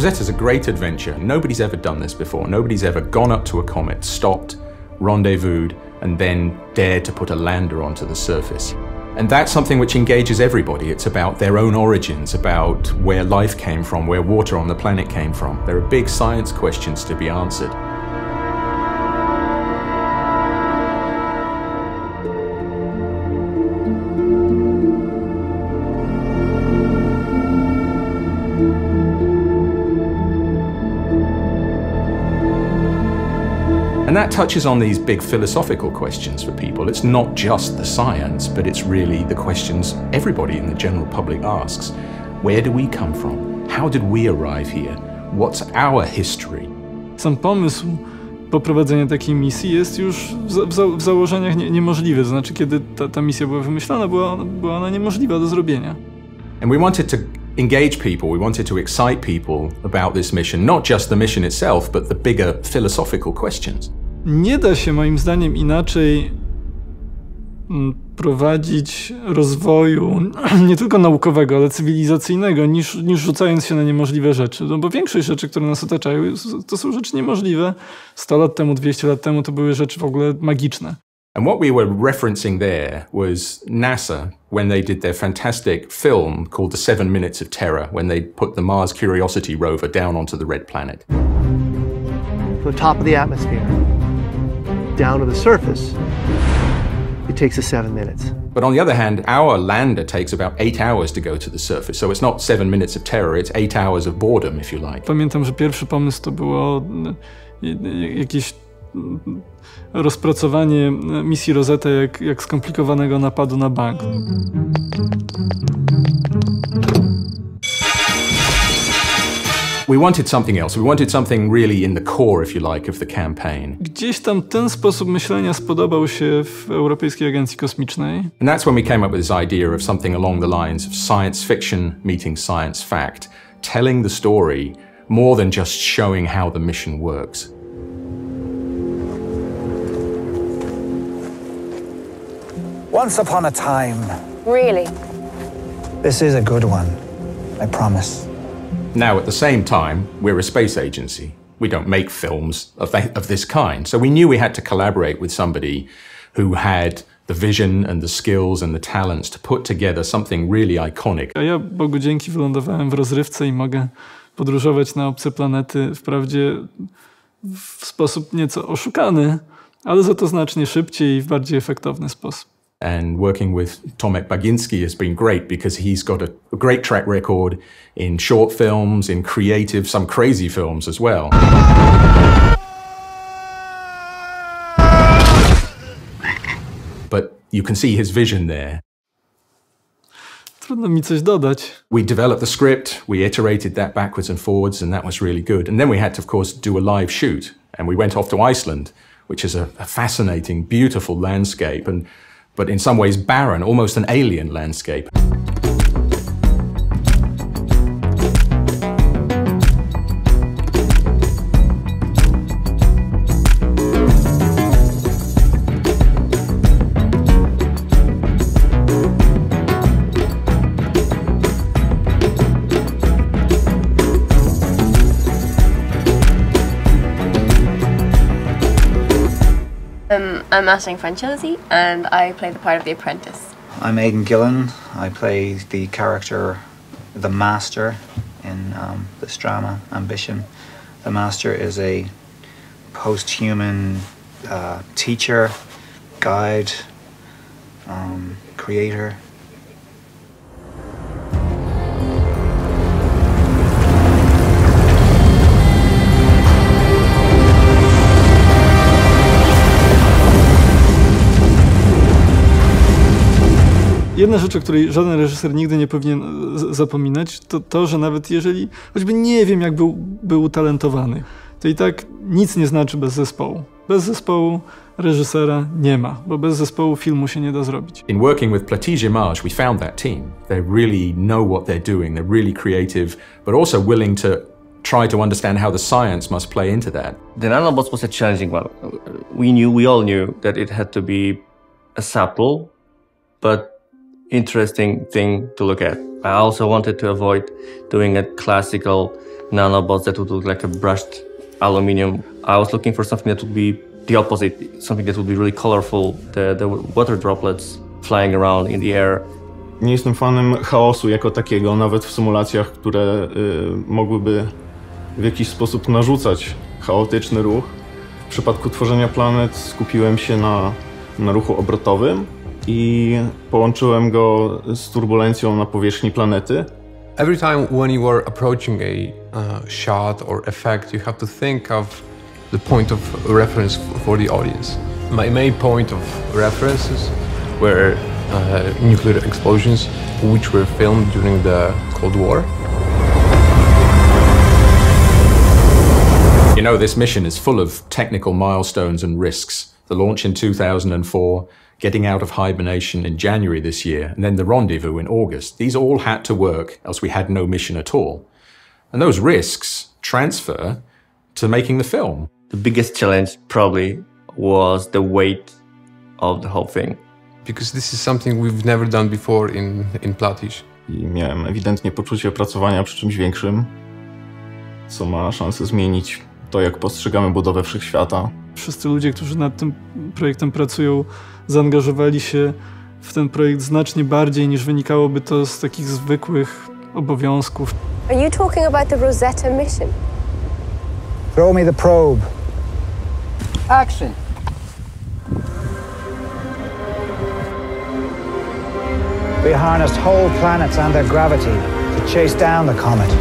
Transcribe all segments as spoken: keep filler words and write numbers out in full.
Rosetta's a great adventure. Nobody's ever done this before. Nobody's ever gone up to a comet, stopped, rendezvoused, and then dared to put a lander onto the surface. And that's something which engages everybody. It's about their own origins, about where life came from, where water on the planet came from. There are big science questions to be answered. And that touches on these big philosophical questions for people. It's not just the science, but it's really the questions everybody in the general public asks. Where do we come from? How did we arrive here? What's our history? Sam pomysł poprowadzenia takiej misji jest już w, za, w, za, w założeniach nie, niemożliwy. To znaczy, kiedy ta, ta misja była wymyślana, była, była ona niemożliwa do zrobienia. And we wanted to engage people, we wanted to excite people about this mission, not just the mission itself, but the bigger philosophical questions. Nie da się moim zdaniem inaczej prowadzić rozwoju nie tylko naukowego, ale cywilizacyjnego, niż, niż rzucając się na niemożliwe rzeczy. No bo większość rzeczy, które nas otaczają, to są rzeczy niemożliwe. sto lat temu, dwieście lat temu to były rzeczy w ogóle magiczne. And what we were referencing there was NASA, when they did their fantastic film called The Seven Minutes of Terror, when they put the Mars Curiosity rover down onto the red planet. From the top of the atmosphere, down to the surface, it takes us seven minutes. But on the other hand, our lander takes about eight hours to go to the surface, so it's not seven minutes of terror, it's eight hours of boredom, if you like. Pamiętam, że pierwszy pomysł to było jakieś rozpracowanie misji Rosetta jak, jak skomplikowanego napadu na bank. We wanted something else. We wanted something really in the core, if you like, of the campaign. Gdzieś tam ten sposób myślenia spodobał się w Europejskiej Agencji Kosmicznej. And that's when we came up with this idea of something along the lines of science fiction meeting science fact, telling the story more than just showing how the mission works. Once upon a time. Really? This is a good one, I promise. Now, at the same time, we're a space agency. We don't make films of, that, of this kind, so we knew we had to collaborate with somebody who had the vision and the skills and the talents to put together something really iconic. A ja, Bogu dzięki, wylądowałem w rozrywce I mogę podróżować na obce planety, wprawdzie w sposób nieco oszukany, ale za to znacznie szybciej I w bardziej efektowny sposób. And working with Tomek Bagiński has been great because he's got a great track record in short films, in creative, some crazy films as well. But you can see his vision there. Trudno mi coś dodać. We developed the script, we iterated that backwards and forwards, and that was really good. And then we had to, of course, do a live shoot. And we went off to Iceland, which is a, a fascinating, beautiful landscape. And but in some ways barren, almost an alien landscape. Um, I'm Aidan Gillen and I play the part of the apprentice. I'm Aidan Gillen. I play the character, the master, in um, this drama, Ambition. The master is a post-human uh, teacher, guide, um, creator. Jedna rzecz, o której żaden reżyser nigdy nie powinien zapominać, to to, że nawet jeżeli choćby nie wiem, jak był, był utalentowany, to I tak nic nie znaczy bez zespołu. Bez zespołu reżysera nie ma, bo bez zespołu filmu się nie da zrobić. In working with Platige Image, we found that team. They really know what they're doing. They're really creative, but also willing to try to understand how the science must play into that. The nanobots was a challenging one. We knew, we all knew that it had to be a subtle, but interesting thing to look at. I also wanted to avoid doing a classical nanobots that would look like a brushed aluminium. I was looking for something that would be the opposite, something that would be really colorful. The, the water droplets flying around in the air. Nie jestem fanem chaosu jako takiego, nawet w symulacjach, które y, mogłyby w jakiś sposób narzucać chaotyczny ruch. W przypadku tworzenia planet skupiłem się na, na ruchu obrotowym i połączyłem go z turbulencją na powierzchni planety. Every time when you are approaching a uh, shot or effect, you have to think of the point of reference for the audience. My main point of references were uh, nuclear explosions, which were filmed during the Cold War. You know, this mission is full of technical milestones and risks. The launch in two thousand four, getting out of hibernation in January this year, and then the rendezvous in August. These all had to work, else we had no mission at all. And those risks transfer to making the film. The biggest challenge probably was the weight of the whole thing. Because this is something we've never done before in, in Platige. I miałem ewidentnie poczucie pracowania przy czymś większym, co ma szansę zmienić to, jak postrzegamy budowę wszechświata. Wszyscy ludzie, którzy nad tym projektem pracują, zaangażowali się w ten projekt znacznie bardziej, niż wynikałoby to z takich zwykłych obowiązków. Are you talking about the Rosetta mission? Throw me the probe. Action. We harnessed whole planets and their gravity to chase down the comet.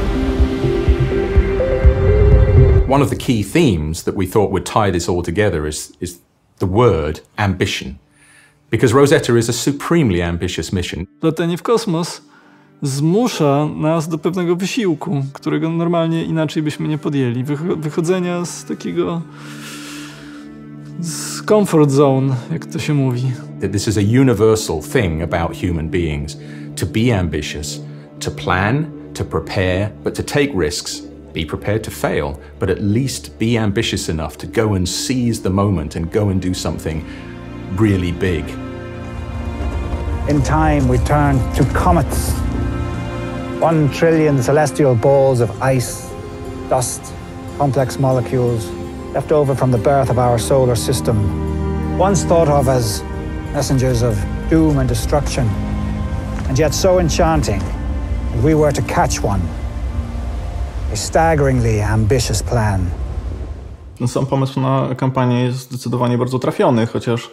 One of the key themes that we thought would tie this all together is, is the word ambition. Because Rosetta is a supremely ambitious mission. Latanie w kosmos zmusza nas do pewnego wysiłku, którego normalnie inaczej byśmy nie podjęli. Wychodzenia z takiego... z comfort zone, jak to się mówi. This is a universal thing about human beings. To be ambitious, to plan, to prepare, but to take risks. Be prepared to fail, but at least be ambitious enough to go and seize the moment and go and do something really big. In time, we turn to comets. One trillion celestial balls of ice, dust, complex molecules left over from the birth of our solar system. Once thought of as messengers of doom and destruction, and yet so enchanting that we were to catch one. A staggeringly ambitious plan. Ten sam pomysł na kampanię jest zdecydowanie bardzo trafiony, chociaż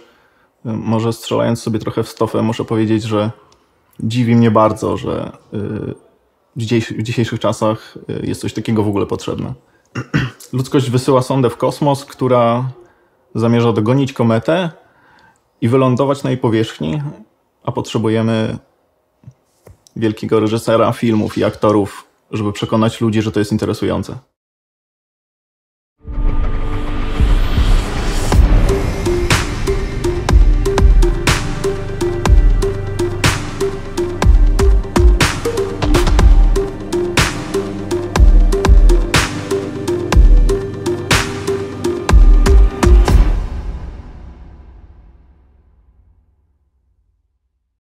może strzelając sobie trochę w stofę, muszę powiedzieć, że dziwi mnie bardzo, że w dzisiejszych czasach jest coś takiego w ogóle potrzebne. Ludzkość wysyła sondę w kosmos, która zamierza dogonić kometę i wylądować na jej powierzchni, a potrzebujemy wielkiego reżysera filmów i aktorów, żeby przekonać ludzi, że to jest interesujące.